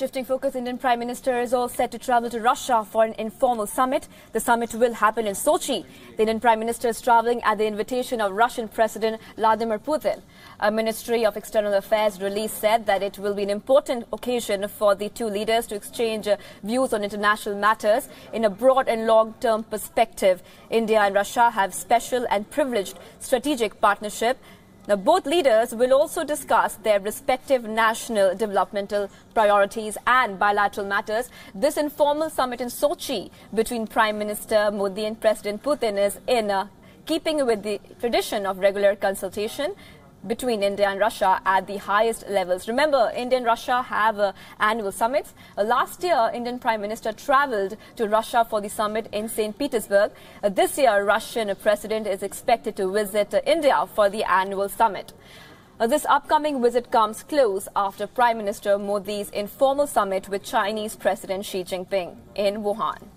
Shifting focus, Indian Prime Minister is all set to travel to Russia for an informal summit. The summit will happen in Sochi. The Indian Prime Minister is traveling at the invitation of Russian President Vladimir Putin. A Ministry of External Affairs release said that it will be an important occasion for the two leaders to exchange views on international matters in a broad and long-term perspective. India and Russia have special and privileged strategic partnership. Now, both leaders will also discuss their respective national developmental priorities and bilateral matters. This informal summit in Sochi between Prime Minister Modi and President Putin is in keeping with the tradition of regular consultation between India and Russia at the highest levels. Remember, India and Russia have annual summits. Last year, Indian Prime Minister travelled to Russia for the summit in St. Petersburg. This year, Russian President is expected to visit India for the annual summit. This upcoming visit comes close after Prime Minister Modi's informal summit with Chinese President Xi Jinping in Wuhan.